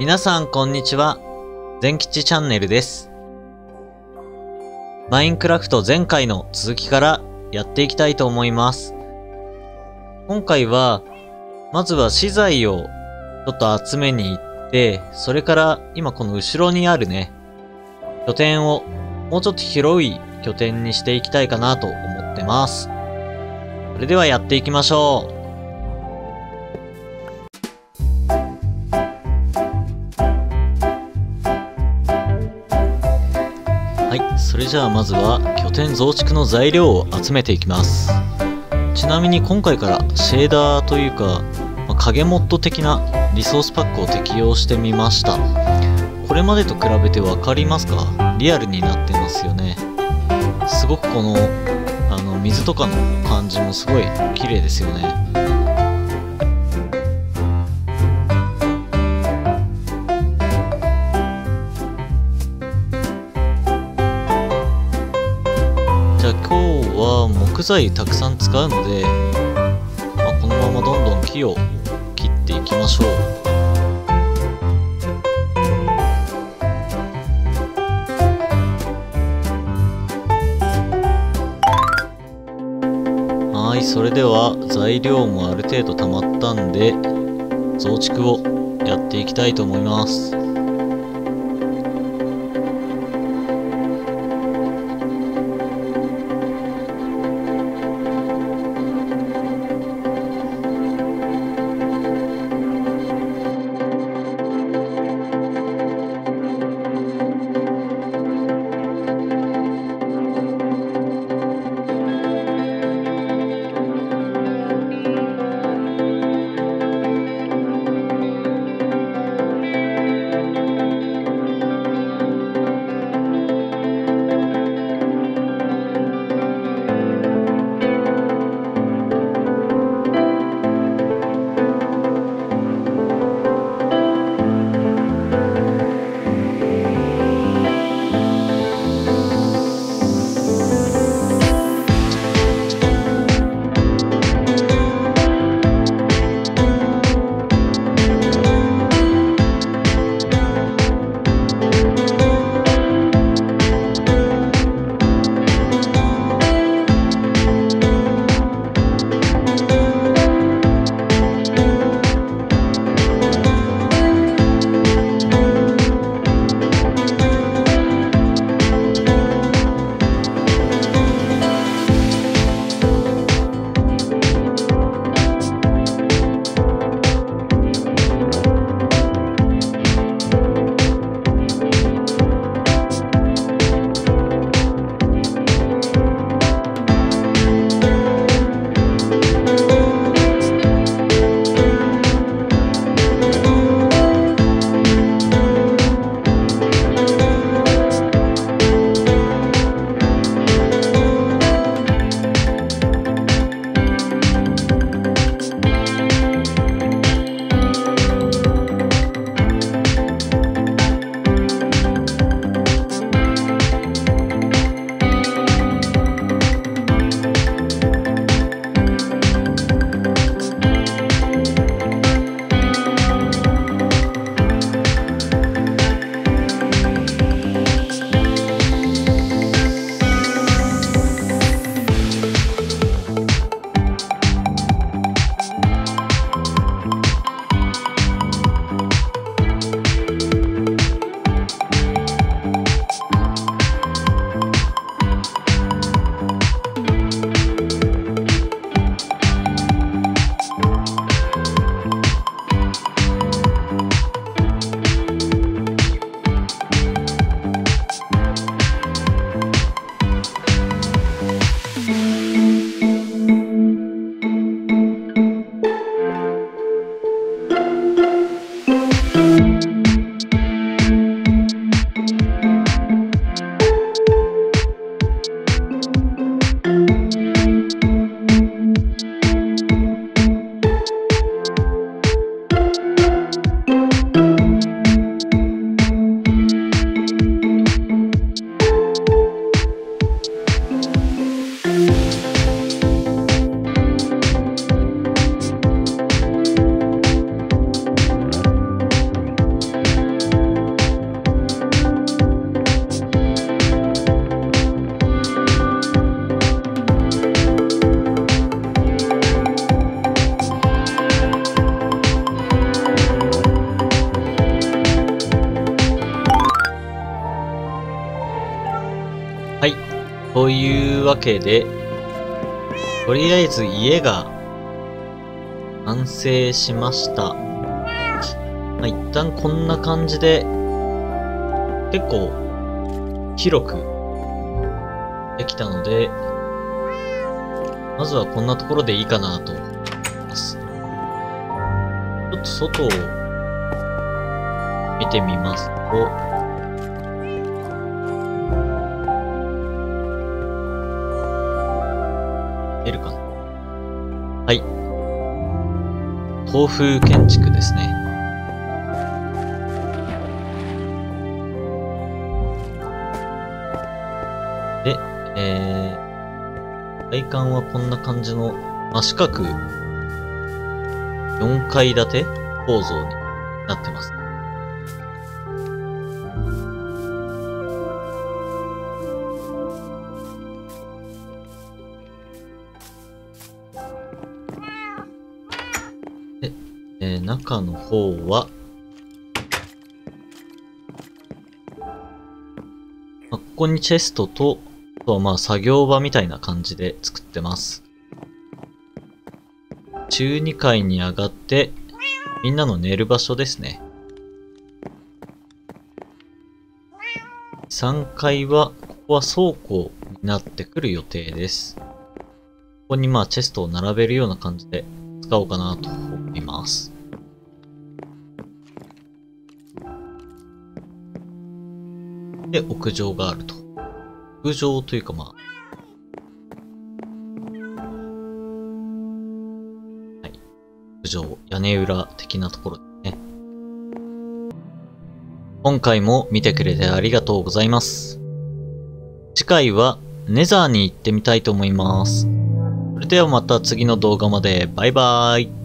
皆さんこんにちは。ゼンキチチャンネルです。マインクラフト前回の続きからやっていきたいと思います。今回は、まずは資材をちょっと集めに行って、それから今この後ろにあるね、拠点をもうちょっと広い拠点にしていきたいかなと思ってます。それではやっていきましょう。それじゃあまずは拠点増築の材料を集めていきます。ちなみに今回からシェーダーというか、影モッド的なリソースパックを適用してみました。これまでと比べて分かりますか？リアルになってますよね。すごくこの水とかの感じもすごい綺麗ですよね。木材たくさん使うので、このままどんどん木を切っていきましょう。はい、それでは材料もある程度たまったんで、増築をやっていきたいと思います。というわけで、とりあえず家が完成しました。まあ、一旦こんな感じで、結構広くできたので、まずはこんなところでいいかなと思います。ちょっと外を見てみますと、出るかな。はい。東風建築ですね。で、外観はこんな感じの真四角4階建て構造になってます。中の方は、まあ、ここにチェストと、あとはまあ作業場みたいな感じで作ってます。中2階に上がって、みんなの寝る場所ですね。3階は、ここは倉庫になってくる予定です。ここにまあチェストを並べるような感じで使おうかなと思います。で、屋上があると。屋上というかまあ。はい。屋上、屋根裏的なところですね。今回も見てくれてありがとうございます。次回はネザーに行ってみたいと思います。それではまた次の動画まで。バイバーイ。